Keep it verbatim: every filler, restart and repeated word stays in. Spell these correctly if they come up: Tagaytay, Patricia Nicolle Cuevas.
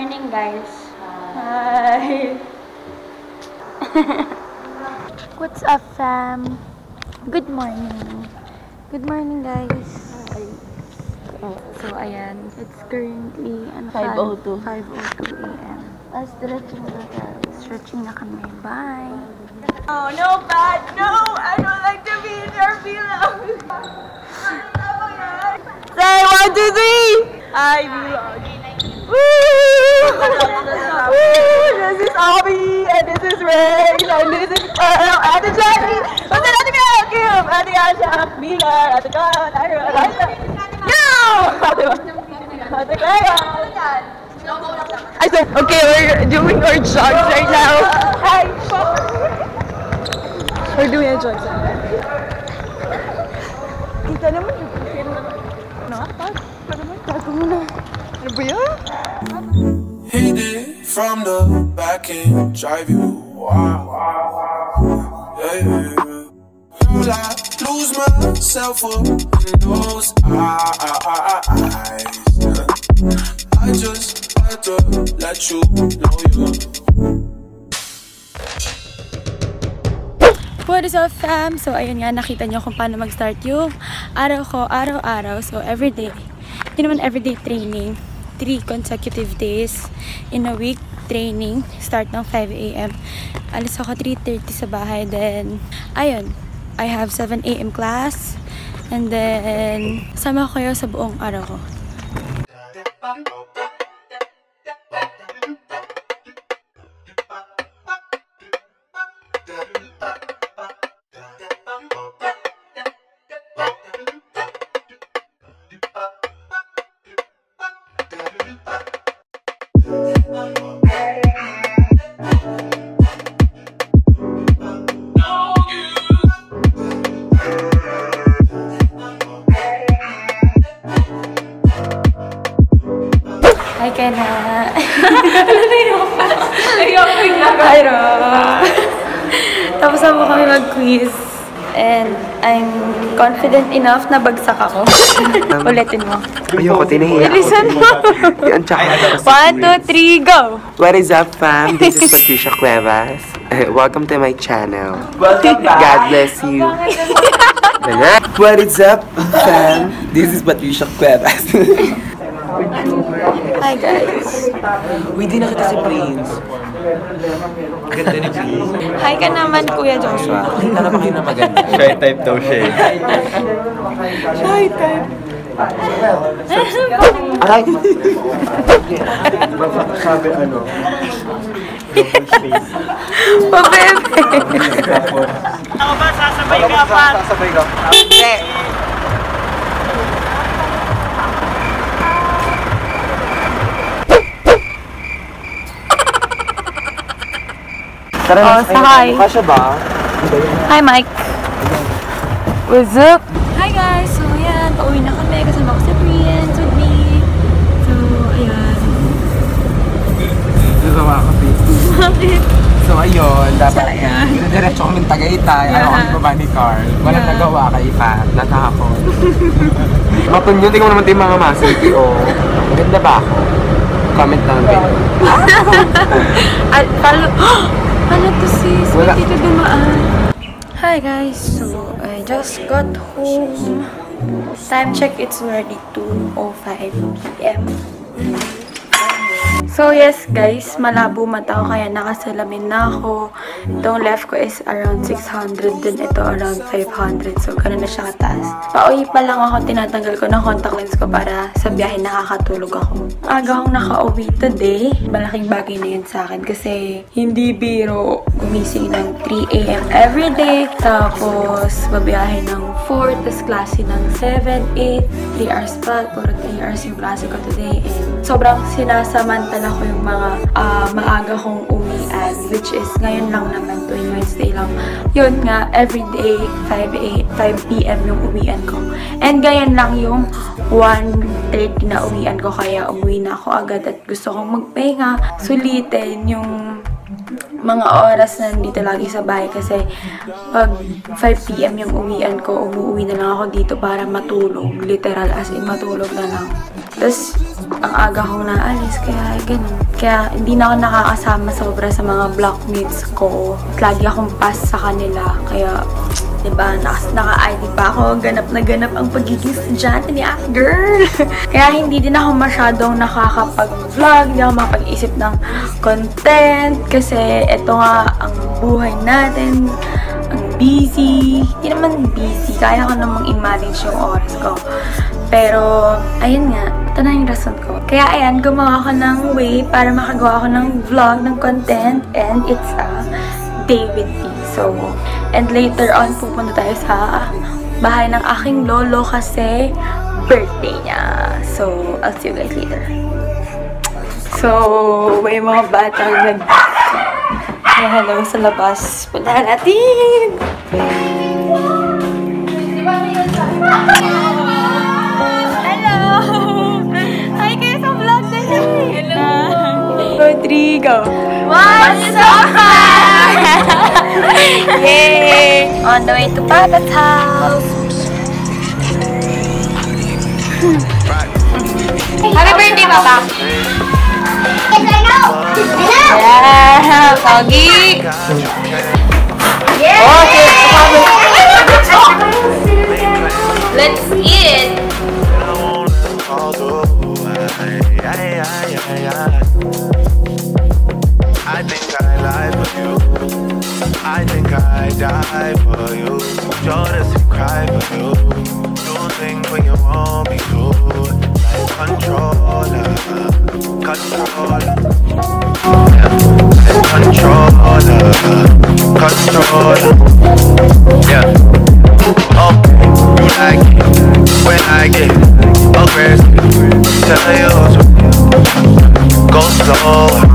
morning, guys. Hi. What's up, fam? Good morning. Good morning, guys. Hi. Oh. So, ayan. It's currently ano, five oh two a m As stretching na tayo. Stretching na kami. Bye. Oh, no, Pat. No, I don't like to be in your vlog. Say one, two, three. I vlog. Woo! Woo! This is Abby, and this is Ray, and this is Earl, and this is Jenny, and this is Kim, and this is Asha, Mila, and this is John, and this is Yo! I said, okay, we're doing our jogs right now. Hi! We're doing our jogs right now. Kita naman yung pagkain na nakapag. Para naman, tago muna. Ano ba yun? Hey there, from the back end, drive you wild. Yeah, yeah, yeah. Will I lose myself up in those eyes? I just had to let you know you. What is up, fam? So ayun nga, nakita nyo kung paano mag-start yung araw ko, araw-araw. So everyday, yun naman everyday training. three consecutive days in a week training. Start ng five a m Alis ako three thirty sa bahay. Then, ayun, I have seven a m class. And then, sama ko kayo sa buong araw ko. Tapos ako kami mag-quiz. And I'm confident enough na bagsak ako. Ulitin mo. Ayoko, tinahiya ako. Bilisan mo. One, two, three, go! What is up, fam? This is Patricia Cuevas. Welcome to my channel. Welcome back. God bless you. What is up, fam? This is Patricia Cuevas. Hi, guys. Uy, di nakita si Prince. Ganda ni Prince. Hi ka naman, Kuya Joshua. Nakita naman kayo na maganda. Shy type daw siya. Shy type. Aray! Sabi ano? Pabebe! Ako ba? Sasabay ka pa? Sasabay ka. Hindi. Oh, so hi. Hi, Mike. What's up? Hi, guys. So, ayan. Pauwi na kami. Kasama ko si friends with me. So, ayan. Susama ako, please. So, ayun. Dapat, diretso kaming Tagaytay. Ayaw kami baba ni Carl. Walang nagawa kay Pat. Natahapon. Matun yun. Tingnan mo naman ito yung mga masig. O, maganda ba ako? Comment lang din. At, palo... Ano to, sis? Wala. May dito dumaan. Hi, guys. So, I just got home. Time check, it's already two oh five p m So, yes, guys. Malabo mata ko, kaya nakasalamin na ako. Itong left ko is around six hundred. Then, ito around five hundred. So, ganun na siya kataas. Pauwi pa lang ako. Tinatanggal ko ng contact lens ko para sa biyahe nakakatulog ako. Aga akong naka-uwi today. Malaking bagay na yun sa akin kasi hindi biro gumising ng three a m every day. Tapos, babiyahe ng four. Tapos, klase ng seven, eight. three hours pa. Puro three hours yung klase ko today. And sobrang sinasamanta na ko yung mga uh, maaga kong umian, which is ngayon lang naman, tuwing Wednesday lang. Yun nga, everyday five p m yung umian ko. And ganyan lang yung one thirty na umian ko, kaya umuwi na ako agad at gusto kong magpahinga. Sulitin yung mga oras na nandito lagi sa bahay kasi pag five p m yung umian ko, umuwi na lang ako dito para matulog. Literal, as in matulog na lang. Tapos, ang aga kong naalis, kaya ganun. Kaya hindi na ako nakakasama sobra sa mga blockmates ko. Lagi akong pass sa kanila, kaya diba, naka-I D pa ako, ganap na ganap ang pagiging estudyante ni ah, girl. Kaya hindi din ako masyadong nakakapag-vlog, hindi ako makapag-isip ng content, kasi eto nga ang buhay natin, ang busy. Hindi naman busy, kaya ko namang i-manage yung oras ko. Pero, ayun nga, ito na yung rason ko. Kaya ayan, gumawa ako ng way para makagawa ako ng vlog, ng content, and it's a day with me. So, and later on, pupunta tayo sa bahay ng aking lolo kasi birthday niya. So, I'll see you guys later. So, may mga batang nag... Hey, hello sa labas. Puntahan natin! Hello! Hi kayo sa vlog na siya! Hello! two, three, go! What's up? Yay! On the way to Papa's house! Happy birthday, Papa! Yeah! Foggy! Yeah! Let's eat it! I think I lied with you. I think I die for you. Jordan to cry for you. Do things when you want me to. Like controller, controller. Yeah, controller, controller. Yeah. Oh, you like it when I get aggressive. Tell you, go slow.